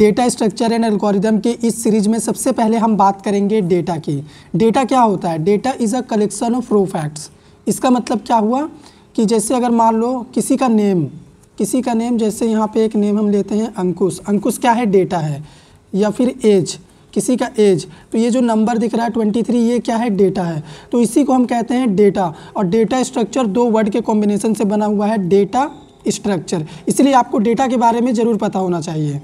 Data structure and algorithm के इस series में सबसे पहले हम बात करेंगे डेटा की। डेटा क्या होता है? Data is a collection of raw facts. इसका मतलब क्या हुआ कि जैसे अगर मान लो किसी का नेम जैसे यहाँ पे एक नेम हम लेते हैं अंकुश। अंकुश क्या है? डेटा है। या फिर एज, किसी का एज, तो ये जो नंबर दिख रहा है 23 ये क्या है? डेटा है। तो इसी को हम कहते हैं डेटा। और डेटा स्ट्रक्चर दो वर्ड के कॉम्बिनेशन से बना हुआ है, डेटा स्ट्रक्चर। इसलिए आपको डेटा के बारे में ज़रूर पता होना चाहिए।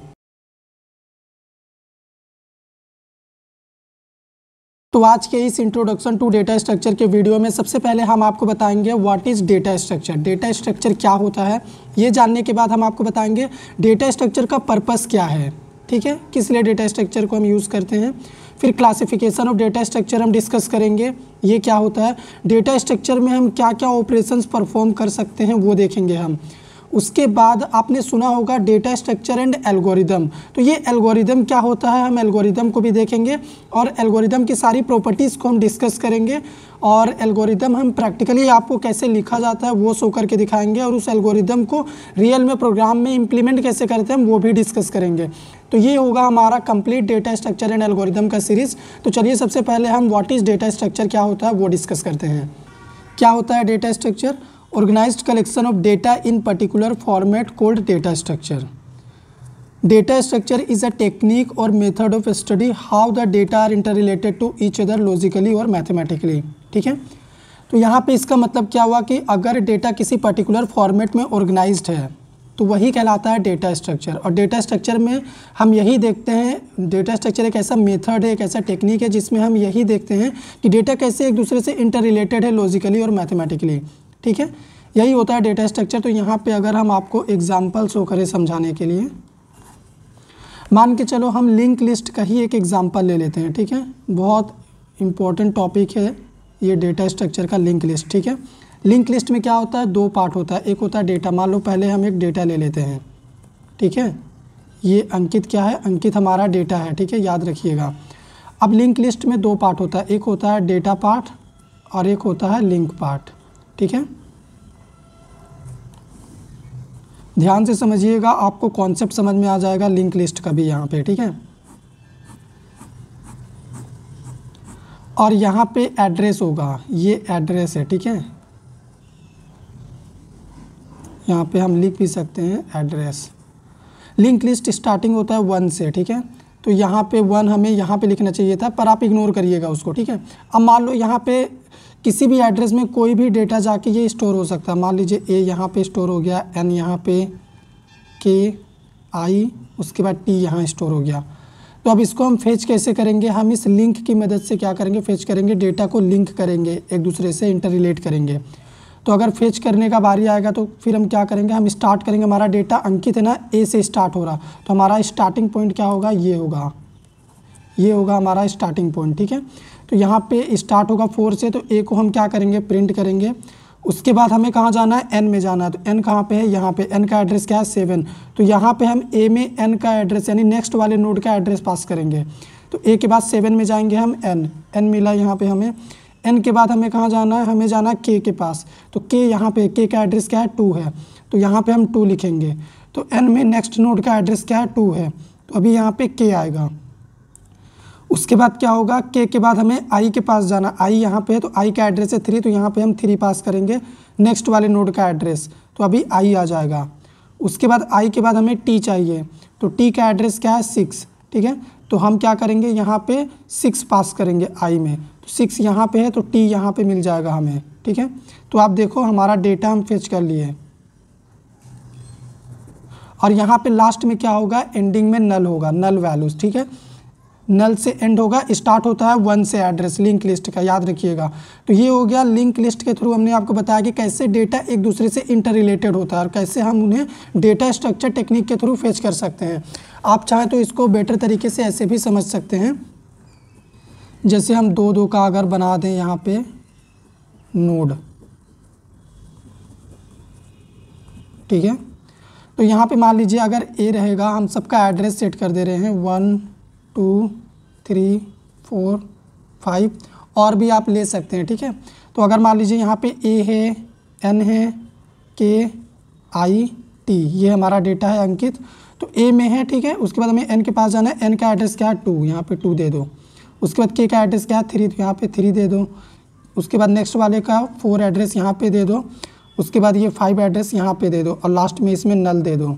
तो आज के इस इंट्रोडक्शन टू डेटा स्ट्रक्चर के वीडियो में सबसे पहले हम आपको बताएंगे what is data structure. Data structure क्या होता है ये जानने के बाद हम आपको बताएंगे डेटा स्ट्रक्चर का पर्पस क्या है, ठीक है, किस लिए डेटा स्ट्रक्चर को हम यूज़ करते हैं। फिर क्लासिफिकेशन ऑफ डेटा स्ट्रक्चर हम डिस्कस करेंगे, ये क्या होता है, डेटा स्ट्रक्चर में हम क्या क्या ऑपरेशंस परफॉर्म कर सकते हैं वो देखेंगे हम। उसके बाद आपने सुना होगा डेटा स्ट्रक्चर एंड एल्गोरिदम, तो ये एल्गोरिदम क्या होता है हम एल्गोरिदम को भी देखेंगे और एल्गोरिदम की सारी प्रॉपर्टीज़ को हम डिस्कस करेंगे। और एल्गोरिदम हम प्रैक्टिकली आपको कैसे लिखा जाता है वो शो करके दिखाएंगे और उस एल्गोरिदम को रियल में प्रोग्राम में इम्प्लीमेंट कैसे करते हैं वो भी डिस्कस करेंगे। तो ये होगा हमारा complete data structure and algorithm का सीरीज़। तो चलिए सबसे पहले हम व्हाट इज़ डेटा स्ट्रक्चर क्या होता है वो डिस्कस करते हैं। क्या होता है data structure? Organized collection of data in particular format called data structure. Data structure is a technique or method of study how the data are interrelated to each other logically or mathematically. ठीक है, तो यहाँ पे इसका मतलब क्या हुआ कि अगर डेटा किसी पर्टिकुलर फॉर्मेट में ऑर्गेनाइज्ड है तो वही कहलाता है डेटा स्ट्रक्चर। और डेटा स्ट्रक्चर में हम यही देखते हैं, डेटा स्ट्रक्चर एक ऐसा मेथड है, एक ऐसा टेक्निक है जिसमें हम यही देखते हैं कि डेटा कैसे एक दूसरे से इंटर रिलेटेड है लॉजिकली और मैथमेटिकली, ठीक है, यही होता है डेटा स्ट्रक्चर। तो यहाँ पे अगर हम आपको एग्जाम्पल शो करें समझाने के लिए, मान के चलो हम लिंक लिस्ट का ही एक एग्जाम्पल ले लेते हैं, ठीक है, बहुत इम्पोर्टेंट टॉपिक है ये डेटा स्ट्रक्चर का लिंक लिस्ट, ठीक है। लिंक लिस्ट में क्या होता है? दो पार्ट होता है, एक होता है डेटा। मान लो पहले हम एक डेटा ले लेते हैं, ठीक है, ये अंकित क्या है? अंकित हमारा डेटा है, ठीक है, याद रखिएगा। अब लिंक लिस्ट में दो पार्ट होता है, एक होता है डेटा पार्ट और एक होता है लिंक पार्ट, ठीक है। ध्यान से समझिएगा, आपको कॉन्सेप्ट समझ में आ जाएगा लिंक लिस्ट का भी यहाँ पे, ठीक है। और यहाँ पे एड्रेस होगा, ये एड्रेस है, ठीक है, यहाँ पे हम लिख भी सकते हैं एड्रेस। लिंक लिस्ट स्टार्टिंग होता है 1 से, ठीक है, तो यहाँ पे 1 हमें यहाँ पे लिखना चाहिए था पर आप इग्नोर करिएगा उसको, ठीक है। अब मान लो यहाँ पे किसी भी एड्रेस में कोई भी डेटा जाके ये स्टोर हो सकता है, मान लीजिए ए यहाँ पे स्टोर हो गया, एन यहाँ पे, के आई, उसके बाद टी यहाँ स्टोर हो गया। तो अब इसको हम फेच कैसे करेंगे? हम इस लिंक की मदद से क्या करेंगे? फेच करेंगे, डेटा को लिंक करेंगे, एक दूसरे से इंटर रिलेट करेंगे। तो अगर फेच करने का बारी आएगा तो फिर हम क्या करेंगे? हम स्टार्ट करेंगे, हमारा डेटा अंकित है ना, ए से स्टार्ट हो रहा, तो हमारा स्टार्टिंग पॉइंट क्या होगा? ये होगा हमारा स्टार्टिंग पॉइंट, ठीक है। तो यहाँ पे स्टार्ट होगा 4 से, तो ए को हम क्या करेंगे? प्रिंट करेंगे। उसके बाद हमें कहाँ जाना है? एन में जाना है, तो एन कहाँ पे है? यहाँ पे। एन का एड्रेस क्या है? 7। तो यहाँ पे हम ए में एन का एड्रेस यानी नेक्स्ट वाले नोड का एड्रेस पास करेंगे, तो ए के बाद 7 में जाएंगे हम एन मिला यहाँ पे हमें। एन के बाद हमें कहाँ जाना है? हमें जाना है के पास, तो के यहाँ पे, के का एड्रेस क्या है? 2 है, तो यहाँ पे हम 2 लिखेंगे। तो एन में नेक्स्ट नोड का एड्रेस क्या है? 2 है, तो अभी यहाँ पे के आएगा। उसके बाद क्या होगा? के बाद हमें आई के पास जाना, आई यहाँ पे है, तो आई का एड्रेस है 3, तो यहाँ पे हम 3 पास करेंगे, नेक्स्ट वाले नोड का एड्रेस, तो अभी आई आ जाएगा। उसके बाद आई के बाद हमें टी चाहिए, तो टी का एड्रेस क्या है? 6, ठीक है, तो हम क्या करेंगे? यहाँ पे 6 पास करेंगे आई में, तो 6 यहाँ पे है, तो टी यहाँ पे मिल जाएगा हमें, ठीक है। तो आप देखो हमारा डेटा हम फेच कर लिए। और यहाँ पे लास्ट में क्या होगा? एंडिंग में नल होगा, नल वैल्यूज, ठीक है, नल से एंड होगा। स्टार्ट होता है 1 से एड्रेस लिंक लिस्ट का, याद रखिएगा। तो ये हो गया लिंक लिस्ट के थ्रू हमने आपको बताया कि कैसे डेटा एक दूसरे से इंटर रिलेटेड होता है और कैसे हम उन्हें डेटा स्ट्रक्चर टेक्निक के थ्रू फेच कर सकते हैं। आप चाहें तो इसको बेटर तरीके से ऐसे भी समझ सकते हैं, जैसे हम 2-2 का अगर बना दें यहाँ पे नोड, ठीक है, तो यहाँ पे मान लीजिए अगर ए रहेगा, हम सबका एड्रेस सेट कर दे रहे हैं 1, 2, 3, 4, 5 और भी आप ले सकते हैं, ठीक है। तो अगर मान लीजिए यहाँ पे ए है, एन है, के आई, टी, ये हमारा डेटा है अंकित, तो ए में है, ठीक है। उसके बाद हमें एन के पास जाना है, एन का एड्रेस क्या है 2, यहाँ पे 2 दे दो। उसके बाद के का एड्रेस क्या है 3, तो यहाँ पे 3 दे दो। उसके बाद नेक्स्ट वाले का 4 एड्रेस यहाँ पे दे दो। उसके बाद ये 5 एड्रेस यहाँ पे दे दो और लास्ट में इसमें नल दे दो।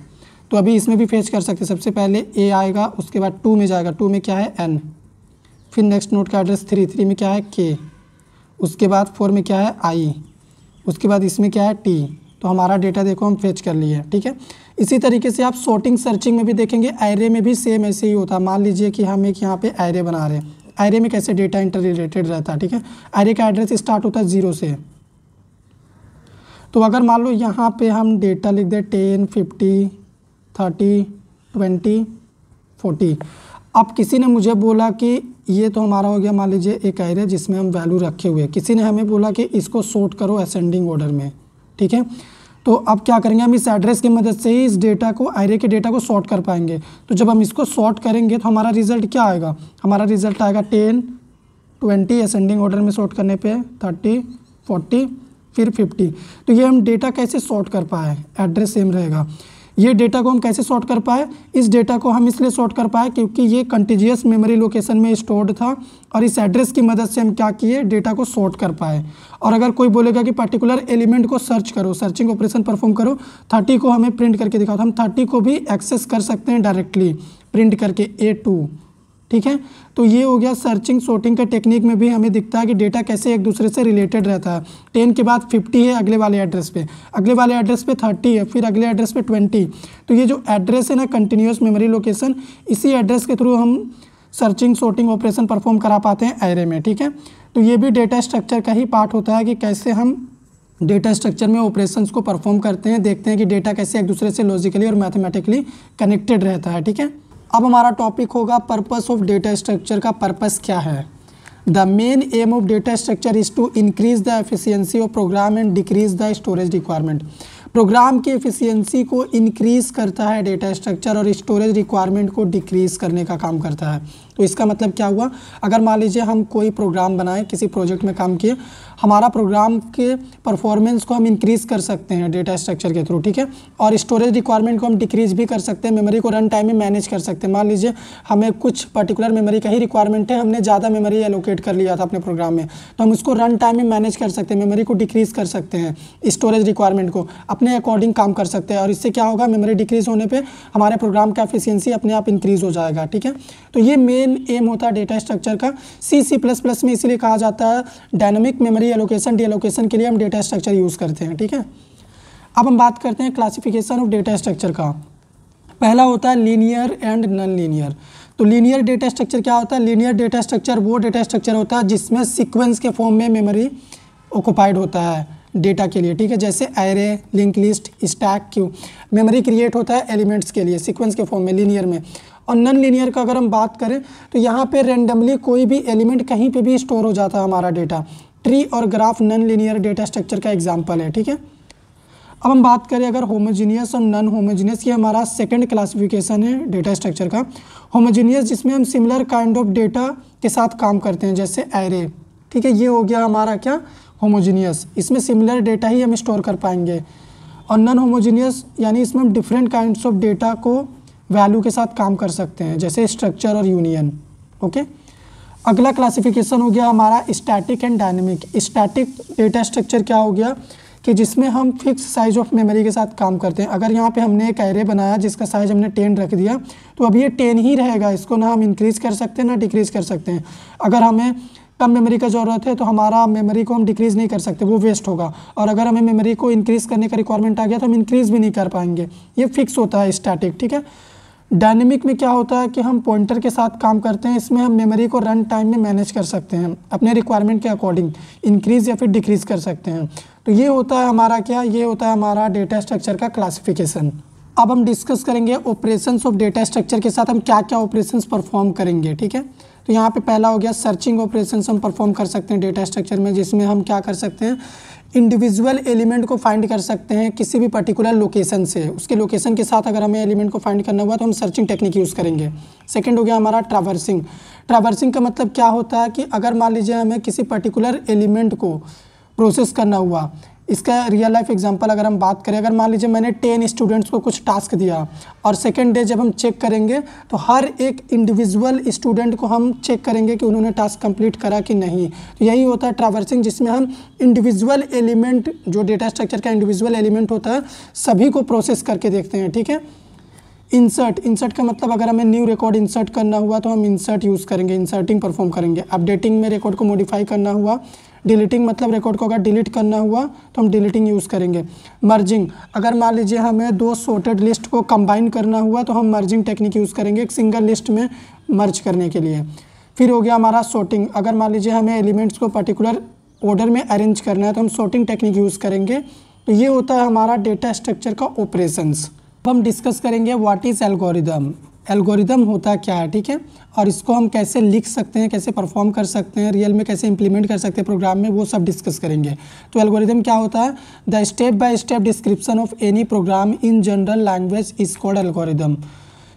तो अभी इसमें भी फेच कर सकते, सबसे पहले ए आएगा, उसके बाद 2 में जाएगा, 2 में क्या है एन, फिर नेक्स्ट नोट का एड्रेस 3 में क्या है के, उसके बाद 4 में क्या है आई, उसके बाद इसमें क्या है टी। तो हमारा डेटा देखो हम फेच कर लिए, ठीक है। इसी तरीके से आप सॉर्टिंग सर्चिंग में भी देखेंगे, एरे में भी सेम ऐसे ही होता है। मान लीजिए कि हम एक यहाँ पे एरे बना रहे हैं, एरे में कैसे डेटा इंटर रिलेटेड रहता है, ठीक है। एरे का एड्रेस स्टार्ट होता है 0 से, तो अगर मान लो यहाँ पे हम डेटा लिख दें 10, 50, 30, 20, 40। अब किसी ने मुझे बोला कि ये तो हमारा हो गया मान लीजिए एक एरे जिसमें हम वैल्यू रखे हुए हैं, किसी ने हमें बोला कि इसको सॉर्ट करो असेंडिंग ऑर्डर में, ठीक है। तो अब क्या करेंगे, हम इस एड्रेस की मदद से ही इस डेटा को, एरे के डेटा को सॉर्ट कर पाएंगे। तो जब हम इसको सॉर्ट करेंगे तो हमारा रिजल्ट क्या आएगा, हमारा रिजल्ट आएगा 10, 20 असेंडिंग ऑर्डर में सॉर्ट करने पे, 30, 40 फिर 50। तो ये हम डेटा कैसे सॉर्ट कर पाए, एड्रेस सेम रहेगा। ये डेटा को हम कैसे सॉर्ट कर पाए, इस डेटा को हम इसलिए सॉर्ट कर पाए क्योंकि ये कंटिन्यूअस मेमोरी लोकेशन में स्टोर्ड था और इस एड्रेस की मदद से हम क्या किए, डेटा को सॉर्ट कर पाए। और अगर कोई बोलेगा कि पर्टिकुलर एलिमेंट को सर्च करो, सर्चिंग ऑपरेशन परफॉर्म करो, 30 को हमें प्रिंट करके दिखाओ, तो हम 30 को भी एक्सेस कर सकते हैं डायरेक्टली प्रिंट करके A2, ठीक है। तो ये हो गया सर्चिंग सॉर्टिंग का टेक्निक में भी हमें दिखता है कि डेटा कैसे एक दूसरे से रिलेटेड रहता है। 10 के बाद 50 है अगले वाले एड्रेस पे, अगले वाले एड्रेस पे 30 है, फिर अगले एड्रेस पे 20। तो ये जो एड्रेस है ना कंटिन्यूस मेमोरी लोकेशन, इसी एड्रेस के थ्रू हम सर्चिंग सॉर्टिंग ऑपरेशन परफॉर्म करा पाते हैं एरे में, ठीक है। तो ये भी डेटा स्ट्रक्चर का ही पार्ट होता है कि कैसे हम डेटा स्ट्रक्चर में ऑपरेशंस को परफॉर्म करते हैं, देखते हैं कि डेटा कैसे एक दूसरे से लॉजिकली और मैथमेटिकली कनेक्टेड रहता है, ठीक है। अब हमारा टॉपिक होगा पर्पस ऑफ डेटा स्ट्रक्चर का पर्पस क्या है। The main aim of data structure is to increase the efficiency of program and decrease the storage requirement. Program की एफिशिएंसी को इंक्रीज करता है डेटा स्ट्रक्चर और स्टोरेज रिक्वायरमेंट को डिक्रीज करने का काम करता है। तो इसका मतलब क्या हुआ, अगर मान लीजिए हम कोई प्रोग्राम बनाएं, किसी प्रोजेक्ट में काम किए, हमारा प्रोग्राम के परफॉर्मेंस को हम इंक्रीज़ कर सकते हैं डेटा स्ट्रक्चर के थ्रू, ठीक है। और स्टोरेज रिक्वायरमेंट को हम डिक्रीज भी कर सकते हैं, मेमोरी को रन टाइम में मैनेज कर सकते हैं। मान लीजिए हमें कुछ पर्टिकुलर मेमोरी का ही रिक्वायरमेंट है, हमने ज़्यादा मेमोरी एलोकेट कर लिया था अपने प्रोग्राम में, तो हम उसको रन टाइम में मैनेज कर सकते हैं, मेमोरी को डिक्रीज़ कर सकते हैं, स्टोरेज रिक्वायरमेंट को अपने अकॉर्डिंग काम कर सकते हैं। और इससे क्या होगा, मेमोरी डिक्रीज होने पे हमारे प्रोग्राम का एफिशिएंसी अपने आप इंक्रीज हो जाएगा, ठीक है। तो ये मेन एम होता है डेटा स्ट्रक्चर का। C++ में इसीलिए कहा जाता है डायनामिक मेमोरी एलोकेशन डीएलोकेशन के लिए हम डेटा स्ट्रक्चर यूज़ करते हैं, ठीक है। अब हम बात करते हैं क्लासिफिकेशन ऑफ डेटा स्ट्रक्चर का। पहला होता है लीनियर एंड नॉन लीनियर। तो लीनियर डेटा स्ट्रक्चर क्या होता है, लीनियर डेटा स्ट्रक्चर वो डेटा स्ट्रक्चर होता है जिसमें सीक्वेंस के फॉर्म में मेमोरी ऑक्यूपाइड होता है डेटा के लिए, ठीक है। जैसे array, link list, stack, queue, memory create होता है एलिमेंट्स के लिए सीक्वेंस के फॉर्म में, लीनियर में। और नॉन लीनियर का अगर हम बात करें तो यहाँ पे रेंडमली कोई भी एलिमेंट कहीं पे भी स्टोर हो जाता है हमारा डेटा। ट्री और graph non linear data structure का एग्जाम्पल है, ठीक है। अब हम बात करें अगर होमोजीनियस और नॉन होमोजीनियस, ये हमारा सेकंड क्लासिफिकेशन है डेटा स्ट्रक्चर का। होमोजीनियस जिसमें हम सिमिलर काइंड ऑफ डेटा के साथ काम करते हैं, जैसे एरे, ठीक है, ये हो गया हमारा क्या होमोजीनियस, इसमें सिमिलर डेटा ही हम स्टोर कर पाएंगे। और नॉन होमोजीनियस यानी इसमें हम डिफरेंट काइंड्स ऑफ डेटा को वैल्यू के साथ काम कर सकते हैं, जैसे स्ट्रक्चर और यूनियन, ओके। अगला क्लासिफिकेशन हो गया हमारा static and dynamic. Static data structure क्या हो गया कि जिसमें हम फिक्स साइज ऑफ मेमोरी के साथ काम करते हैं। अगर यहाँ पे हमने एक एरे बनाया जिसका साइज हमने 10 रख दिया, तो अब ये 10 ही रहेगा, इसको ना हम इंक्रीज कर सकते हैं ना डिक्रीज़ कर सकते हैं। अगर हमें कम मेमोरी का ज़रूरत है तो हमारा मेमोरी को हम डिक्रीज़ नहीं कर सकते, वो वेस्ट होगा। और अगर हमें मेमोरी को इंक्रीज़ करने का रिक्वायरमेंट आ गया तो हम इंक्रीज़ भी नहीं कर पाएंगे, ये फिक्स होता है स्टैटिक, ठीक है। डायनेमिक में क्या होता है कि हम पॉइंटर के साथ काम करते हैं, इसमें हम मेमोरी को रन टाइम में मैनेज कर सकते हैं अपने रिक्वायरमेंट के अकॉर्डिंग, इंक्रीज़ या फिर डिक्रीज़ कर सकते हैं। तो ये होता है हमारा क्या, ये होता है हमारा डेटा स्ट्रक्चर का क्लासिफिकेशन। अब हम डिस्कस करेंगे ऑपरेशंस ऑफ डेटा स्ट्रक्चर के साथ हम क्या क्या ऑपरेशंस परफॉर्म करेंगे, ठीक है। तो यहाँ पे पहला हो गया सर्चिंग ऑपरेशंस हम परफॉर्म कर सकते हैं डेटा स्ट्रक्चर में, जिसमें हम क्या कर सकते हैं, इंडिविजुअल एलिमेंट को फाइंड कर सकते हैं किसी भी पर्टिकुलर लोकेशन से, उसके लोकेशन के साथ अगर हमें एलिमेंट को फाइंड करना हुआ तो हम सर्चिंग टेक्निक यूज़ करेंगे। सेकंड हो गया हमारा ट्रैवर्सिंग। ट्रैवर्सिंग का मतलब क्या होता है कि अगर मान लीजिए हमें किसी पर्टिकुलर एलिमेंट को प्रोसेस करना हुआ, इसका रियल लाइफ एग्जांपल अगर हम बात करें, अगर मान लीजिए मैंने 10 स्टूडेंट्स को कुछ टास्क दिया और सेकेंड डे जब हम चेक करेंगे तो हर एक इंडिविजुअल स्टूडेंट को हम चेक करेंगे कि उन्होंने टास्क कंप्लीट करा कि नहीं। तो यही होता है ट्रैवर्सिंग, जिसमें हम इंडिविजुअल एलिमेंट, जो डेटा स्ट्रक्चर का इंडिविजुअल एलिमेंट होता है, सभी को प्रोसेस करके देखते हैं। ठीक है, इंसर्ट का मतलब अगर हमें न्यू रिकॉर्ड इंसर्ट करना हुआ तो हम इंसर्ट यूज़ करेंगे, इंसर्टिंग परफॉर्म करेंगे। अपडेटिंग में रिकॉर्ड को मॉडिफाई करना हुआ, डिलीटिंग मतलब रिकॉर्ड को अगर डिलीट करना हुआ तो हम डिलीटिंग यूज़ करेंगे। मर्जिंग, अगर मान लीजिए हमें दो सॉर्टेड लिस्ट को कंबाइन करना हुआ तो हम मर्जिंग टेक्निक यूज़ करेंगे एक सिंगल लिस्ट में मर्ज करने के लिए। फिर हो गया हमारा सॉर्टिंग, अगर मान लीजिए हमें एलिमेंट्स को पर्टिकुलर ऑर्डर में अरेंज करना है तो हम सॉर्टिंग टेक्निक यूज़ करेंगे। तो ये होता है हमारा डेटा स्ट्रक्चर का ऑपरेशंस। अब हम डिस्कस करेंगे व्हाट इज़ एल्गोरिदम, एल्गोरिदम होता क्या है, ठीक है, और इसको हम कैसे लिख सकते हैं, कैसे परफॉर्म कर सकते हैं, रियल में कैसे इंप्लीमेंट कर सकते हैं प्रोग्राम में, वो सब डिस्कस करेंगे। तो एल्गोरिदम क्या होता है, the step by step description of any program in general language is called algorithm.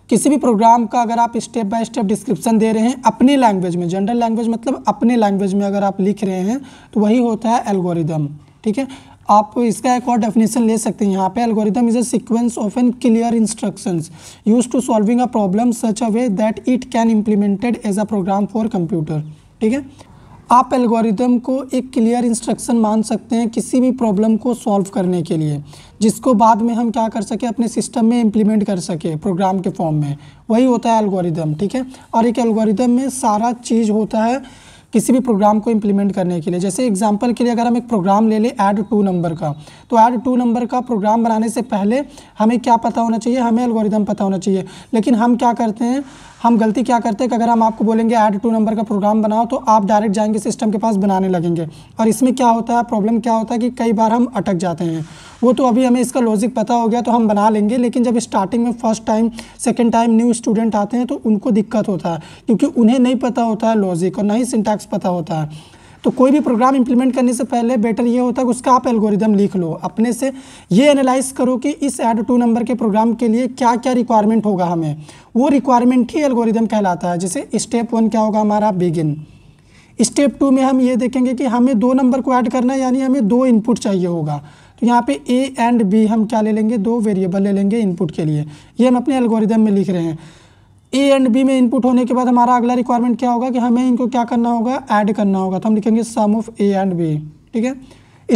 किसी भी प्रोग्राम का अगर आप स्टेप बाय स्टेप डिस्क्रिप्शन दे रहे हैं अपने लैंग्वेज में, जनरल लैंग्वेज मतलब अपने लैंग्वेज में अगर आप लिख रहे हैं तो वही होता है एल्गोरिदम। ठीक है, आप इसका एक और डेफिनेशन ले सकते हैं यहाँ पे। Algorithm is a sequence of an clear instructions used to solving a problem such a way that it can implemented as a program for computer. ठीक है, आप एल्गोरिदम को एक क्लियर इंस्ट्रक्शन मान सकते हैं किसी भी प्रॉब्लम को सॉल्व करने के लिए, जिसको बाद में हम क्या कर सके, अपने सिस्टम में इम्प्लीमेंट कर सके प्रोग्राम के फॉर्म में, वही होता है एल्गोरिदम। ठीक है, और एक एल्गोरिदम में सारा चीज़ होता है किसी भी प्रोग्राम को इम्प्लीमेंट करने के लिए। जैसे एग्जांपल के लिए अगर हम एक प्रोग्राम ले लें add2 number का, तो add2 number का प्रोग्राम बनाने से पहले हमें क्या पता होना चाहिए, हमें एल्गोरिदम पता होना चाहिए। लेकिन हम क्या करते हैं, हम गलती क्या करते हैं कि अगर हम आपको बोलेंगे add2 number का प्रोग्राम बनाओ तो आप डायरेक्ट जाएंगे सिस्टम के पास बनाने लगेंगे, और इसमें क्या होता है, प्रॉब्लम क्या होता है कि कई बार हम अटक जाते हैं। वो तो अभी हमें इसका लॉजिक पता हो गया तो हम बना लेंगे, लेकिन जब स्टार्टिंग में first time second time new student आते हैं तो उनको दिक्कत होता है, क्योंकि उन्हें नहीं पता होता है लॉजिक और ना ही सिंटैक्स पता होता है। तो कोई भी प्रोग्राम इंप्लीमेंट करने से पहले बेटर ये होता है कि उसका आप एल्गोरिदम लिख लो, अपने से ये एनालाइज करो कि इस add2 number के प्रोग्राम के लिए क्या क्या रिक्वायरमेंट होगा हमें, वो रिक्वायरमेंट ही एल्गोरिदम कहलाता है। जैसे step 1 क्या होगा हमारा, बिगिन। step 2 में हम ये देखेंगे कि हमें 2 number को ऐड करना है, यानी हमें 2 इनपुट चाहिए होगा, तो यहाँ पे ए एंड बी हम क्या ले लेंगे, 2 वेरिएबल ले लेंगे इनपुट के लिए, ये हम अपने एल्गोरिदम में लिख रहे हैं। ए एंड बी में इनपुट होने के बाद हमारा अगला रिक्वायरमेंट क्या होगा कि हमें इनको क्या करना होगा, ऐड करना होगा, तो हम लिखेंगे sum of A and B. ठीक है,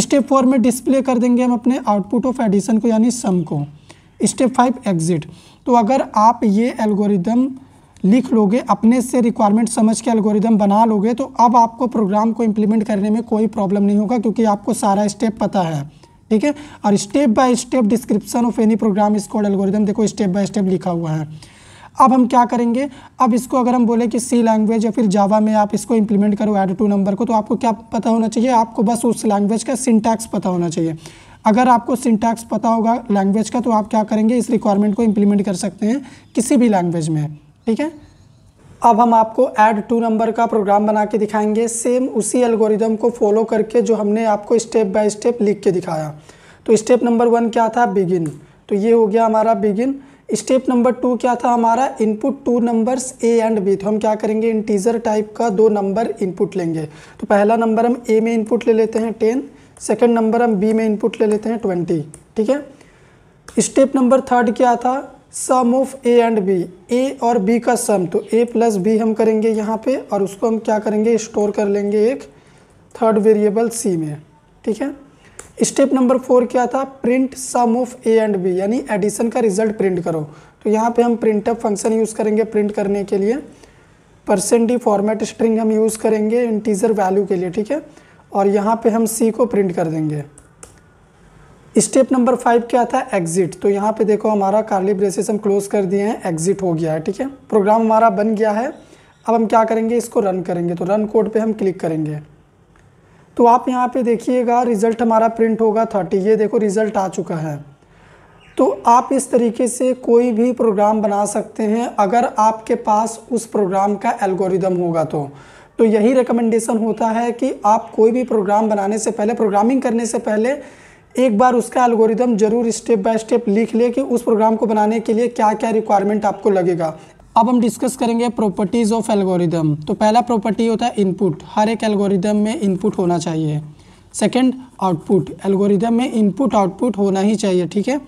step 4 में डिस्प्ले कर देंगे हम अपने आउटपुट ऑफ एडिशन को, यानी सम को। step 5 exit. तो अगर आप ये एल्गोरिदम लिख लोगे, अपने से रिक्वायरमेंट समझ के एल्गोरिदम बना लोगे, तो अब आपको प्रोग्राम को इम्प्लीमेंट करने में कोई प्रॉब्लम नहीं होगा, क्योंकि आपको सारा स्टेप पता है। ठीक है, और step by step description of any program is called algorithm, देखो स्टेप बाय स्टेप लिखा हुआ है। अब हम क्या करेंगे, अब इसको अगर हम बोले कि सी लैंग्वेज या फिर जावा में आप इसको इम्प्लीमेंट करो add2 number को, तो आपको क्या पता होना चाहिए, आपको बस उस लैंग्वेज का सिंटैक्स पता होना चाहिए। अगर आपको सिंटैक्स पता होगा लैंग्वेज का तो आप क्या करेंगे, इस रिक्वायरमेंट को इम्प्लीमेंट कर सकते हैं किसी भी लैंग्वेज में। ठीक है, अब हम आपको add2 number का प्रोग्राम बना के दिखाएंगे, सेम उसी एल्गोरिदम को फॉलो करके जो हमने आपको स्टेप बाय स्टेप लिख के दिखाया। तो step 1 क्या था, बिगिन, तो ये हो गया हमारा बिगिन। step 2 क्या था हमारा, input 2 numbers A and B, तो हम क्या करेंगे, इंटीजर टाइप का 2 number इनपुट लेंगे। तो पहला नंबर हम ए में इनपुट ले लेते हैं 10, सेकेंड नंबर हम बी में इनपुट ले लेते हैं 20। ठीक है, step 3 क्या था, sum of A and B, A और बी का सम, तो ए प्लस बी हम करेंगे यहाँ पे, और उसको हम क्या करेंगे, स्टोर कर लेंगे एक 3rd वेरिएबल सी में। ठीक है, step 4 क्या था, print sum of A and B, यानी एडिशन का रिजल्ट प्रिंट करो। तो यहाँ पे हम printf फंक्शन यूज़ करेंगे प्रिंट करने के लिए, % d फॉर्मेट स्ट्रिंग हम यूज़ करेंगे इंटीजर वैल्यू के लिए। ठीक है, और यहाँ पे हम सी को प्रिंट कर देंगे। step 5 क्या था, एग्जिट, तो यहाँ पे देखो हमारा कर्ली ब्रेसेस हम क्लोज कर दिए हैं, एग्जिट हो गया है। ठीक है, प्रोग्राम हमारा बन गया है। अब हम क्या करेंगे, इसको रन करेंगे, तो रन कोड पे हम क्लिक करेंगे तो आप यहाँ पे देखिएगा रिज़ल्ट हमारा प्रिंट होगा 30, ये देखो रिज़ल्ट आ चुका है। तो आप इस तरीके से कोई भी प्रोग्राम बना सकते हैं अगर आपके पास उस प्रोग्राम का एल्गोरिदम होगा। तो यही रिकमेंडेशन होता है कि आप कोई भी प्रोग्राम बनाने से पहले, प्रोग्रामिंग करने से पहले एक बार उसका एल्गोरिदम जरूर स्टेप बाय स्टेप लिख ले कि उस प्रोग्राम को बनाने के लिए क्या क्या रिक्वायरमेंट आपको लगेगा। अब हम डिस्कस करेंगे प्रॉपर्टीज़ ऑफ एल्गोरिदम। तो पहला प्रॉपर्टी होता है इनपुट, हर एक एल्गोरिदम में इनपुट होना चाहिए। Second output. एल्गोरिदम में इनपुट आउटपुट होना ही चाहिए, ठीक है।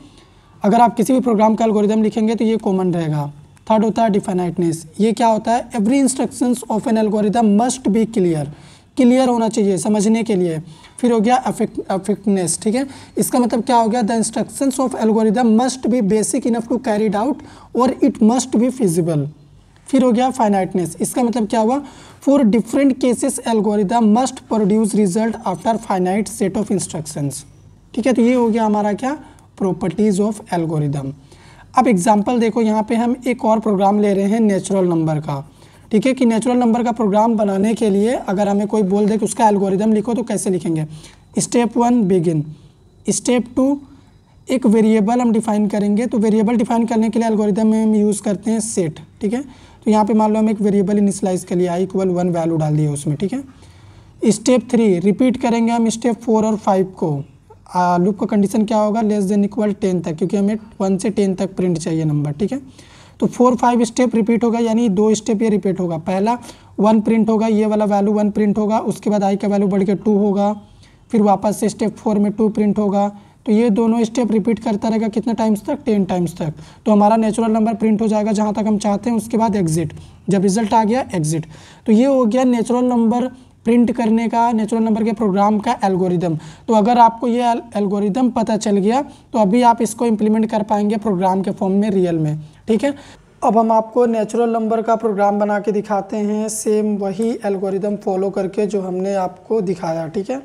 अगर आप किसी भी प्रोग्राम का एल्गोरिदम लिखेंगे तो ये कॉमन रहेगा। थर्ड होता है डिफाइनाइटनेस। ये क्या होता है, every instructions of an algorithm must be clear, clear होना चाहिए समझने के लिए। फिर हो गया अफेक्टनेस, ठीक है। इसका मतलब क्या हो गया, the instructions of algorithm must be basic enough to carried out और इट मस्ट बी फिजिबल। फिर हो गया फाइनाइटनेस। इसका मतलब क्या हुआ, for different cases algorithm must produce result after finite set of instructions, ठीक है। तो ये हो गया हमारा क्या, प्रॉपर्टीज़ ऑफ एल्गोरिदम। अब एग्जांपल देखो, यहाँ पे हम एक और प्रोग्राम ले रहे हैं नेचुरल नंबर का, ठीक है। कि नेचुरल नंबर का प्रोग्राम बनाने के लिए अगर हमें कोई बोल दे कि उसका एल्गोरिदम लिखो तो कैसे लिखेंगे। Step one begin, step two एक वेरिएबल हम डिफाइन करेंगे। तो वेरिएबल डिफाइन करने के लिए एल्गोरिदम में हम यूज़ करते हैं सेट, ठीक है। तो यहाँ पे मान लो हम एक वेरिएबल इनिशियलाइज के लिए i = 1 वैल्यू डाल दिए उसमें, ठीक है। स्टेप थ्री रिपीट करेंगे हम स्टेप 4 और 5 को। लूप का कंडीशन क्या होगा, <<10 तक, क्योंकि हमें 1 से 10 तक प्रिंट चाहिए नंबर, ठीक है। तो 4-5 स्टेप रिपीट होगा, यानी 2 स्टेप ये रिपीट होगा। पहला 1 प्रिंट होगा, ये वाला वैल्यू 1 प्रिंट होगा, उसके बाद i का वैल्यू बढ़ के 2 होगा, फिर वापस से स्टेप 4 में 2 प्रिंट होगा। तो ये दोनों स्टेप रिपीट करता रहेगा कितना टाइम्स तक, 10 टाइम्स तक। तो हमारा नेचुरल नंबर प्रिंट हो जाएगा जहाँ तक हम चाहते हैं, उसके बाद एग्जिट, जब रिजल्ट आ गया एग्जिट। तो ये हो गया नेचुरल नंबर प्रिंट करने का, नेचुरल नंबर के प्रोग्राम का एल्गोरिदम। तो अगर आपको ये एल्गोरिदम पता चल गया तो अभी आप इसको इम्प्लीमेंट कर पाएंगे प्रोग्राम के फॉर्म में, रियल में, ठीक है। अब हम आपको नेचुरल नंबर का प्रोग्राम बना के दिखाते हैं, सेम वही एल्गोरिदम फॉलो करके जो हमने आपको दिखाया, ठीक है।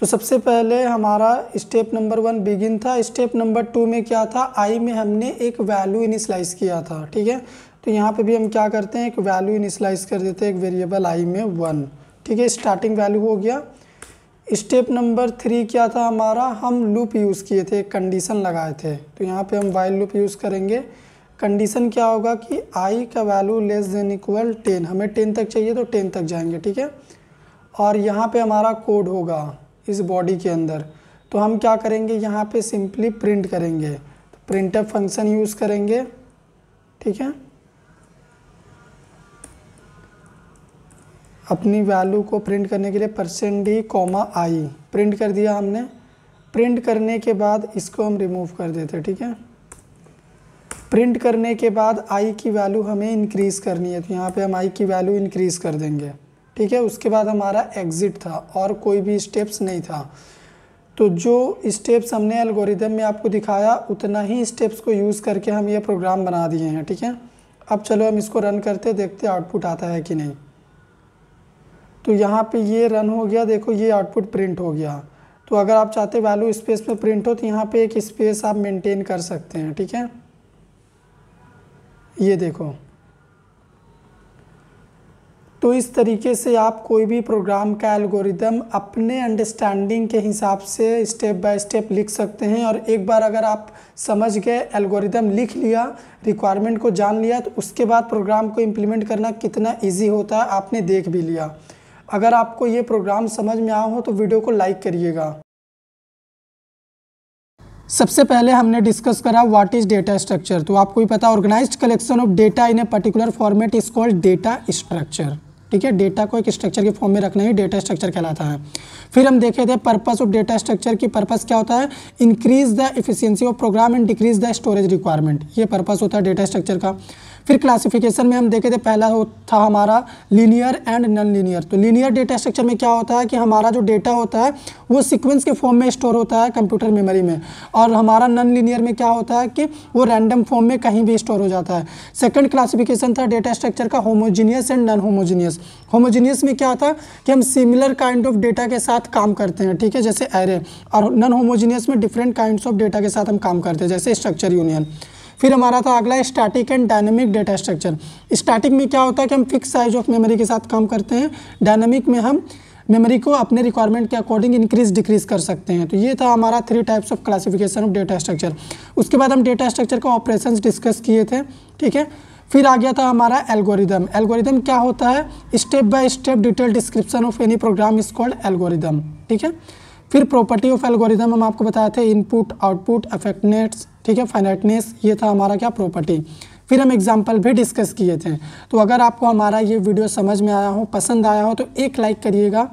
तो सबसे पहले हमारा स्टेप नंबर 1 बिगिन था। स्टेप नंबर 2 में क्या था, i में हमने एक वैल्यू इनिशियलाइज किया था, ठीक है। तो यहाँ पे भी हम क्या करते हैं, एक वैल्यू इनिशियलाइज कर देते हैं एक वेरिएबल i में 1, ठीक है, स्टार्टिंग वैल्यू हो गया। स्टेप नंबर 3 क्या था हमारा, हम लूप यूज़ किए थे, एक कंडीशन लगाए थे। तो यहाँ पर हम वाइल लूप यूज़ करेंगे। कंडीशन क्या होगा कि i का वैल्यू <<10, हमें 10 तक चाहिए तो 10 तक जाएंगे, ठीक है। और यहाँ पर हमारा कोड होगा इस बॉडी के अंदर। तो हम क्या करेंगे, यहाँ पे सिंपली प्रिंट करेंगे, तो प्रिंटफ फंक्शन यूज़ करेंगे, ठीक है। अपनी वैल्यू को प्रिंट करने के लिए %d, i प्रिंट कर दिया हमने। प्रिंट करने के बाद इसको हम रिमूव कर देते, ठीक है। प्रिंट करने के बाद i की वैल्यू हमें इंक्रीज़ करनी है, तो यहाँ पे हम i की वैल्यू इंक्रीज़ कर देंगे, ठीक है। उसके बाद हमारा एग्ज़िट था और कोई भी स्टेप्स नहीं था। तो जो स्टेप्स हमने एल्गोरिदम में आपको दिखाया उतना ही स्टेप्स को यूज़ करके हम ये प्रोग्राम बना दिए हैं, ठीक है। अब चलो हम इसको रन करते, देखते आउटपुट आता है कि नहीं। तो यहाँ पे ये रन हो गया, देखो ये आउटपुट प्रिंट हो गया। तो अगर आप चाहते वैल्यू स्पेस में प्रिंट हो तो यहाँ पर एक स्पेस आप मेनटेन कर सकते हैं, ठीक है। ये देखो, तो इस तरीके से आप कोई भी प्रोग्राम का एल्गोरिदम अपने अंडरस्टैंडिंग के हिसाब से स्टेप बाय स्टेप लिख सकते हैं। और एक बार अगर आप समझ गए, एल्गोरिदम लिख लिया, रिक्वायरमेंट को जान लिया, तो उसके बाद प्रोग्राम को इम्प्लीमेंट करना कितना इजी होता है आपने देख भी लिया। अगर आपको ये प्रोग्राम समझ में आया हो तो वीडियो को लाइक करिएगा। सबसे पहले हमने डिस्कस करा व्हाट इज़ डेटा स्ट्रक्चर। तो आपको भी पता, organised collection of data in a particular format is called data structure, ठीक है। डेटा को एक स्ट्रक्चर के फॉर्म में रखना ही डेटा स्ट्रक्चर कहलाता है। फिर हम देखे थे पर्पस ऑफ डेटा स्ट्रक्चर, की पर्पस क्या होता है, increase the efficiency of program and decrease the storage requirement, ये पर्पस होता है डेटा स्ट्रक्चर का। फिर क्लासिफिकेशन में हम देखे थे, पहला था हमारा लीनियर एंड नॉन लीनियर। तो लीनियर डेटा स्ट्रक्चर में क्या होता है कि हमारा जो डेटा होता है वो सीक्वेंस के फॉर्म में स्टोर होता है कंप्यूटर मेमोरी में, और हमारा नॉन लीनियर में क्या होता है कि वो रैंडम फॉर्म में कहीं भी स्टोर हो जाता है। सेकंड क्लासिफिकेशन था डेटा स्ट्रक्चर का, homogeneous and non homogeneous. Homogeneous में क्या था कि हम सिमिलर काइंड ऑफ डेटा के साथ काम करते हैं, ठीक है, जैसे एरे, और नॉन होमोजीनियस में डिफरेंट काइंड्स ऑफ डेटा के साथ हम काम करते हैं, जैसे स्ट्रक्चर यूनियन। फिर हमारा था अगला static and dynamic data structure. Static में क्या होता है कि हम फिक्स साइज ऑफ मेमोरी के साथ काम करते हैं, डायनेमिक में हम मेमोरी को अपने रिक्वायरमेंट के अकॉर्डिंग इंक्रीज डिक्रीज कर सकते हैं। तो ये था हमारा 3 types of classification of data structure. उसके बाद हम डेटा स्ट्रक्चर का ऑपरेशंस डिस्कस किए थे, ठीक है। फिर आ गया था हमारा एल्गोरिदम। एल्गोरिदम क्या होता है, step by step detail description of any program is called algorithm, ठीक है। फिर प्रॉपर्टी ऑफ एल्गोरिदम हम आपको बताए थे, इनपुट आउटपुट अफेक्टनेस, ठीक है, फाइनाइटनेस, ये था हमारा क्या प्रॉपर्टी। फिर हम एग्जांपल भी डिस्कस किए थे। तो अगर आपको हमारा ये वीडियो समझ में आया हो, पसंद आया हो तो एक लाइक करिएगा।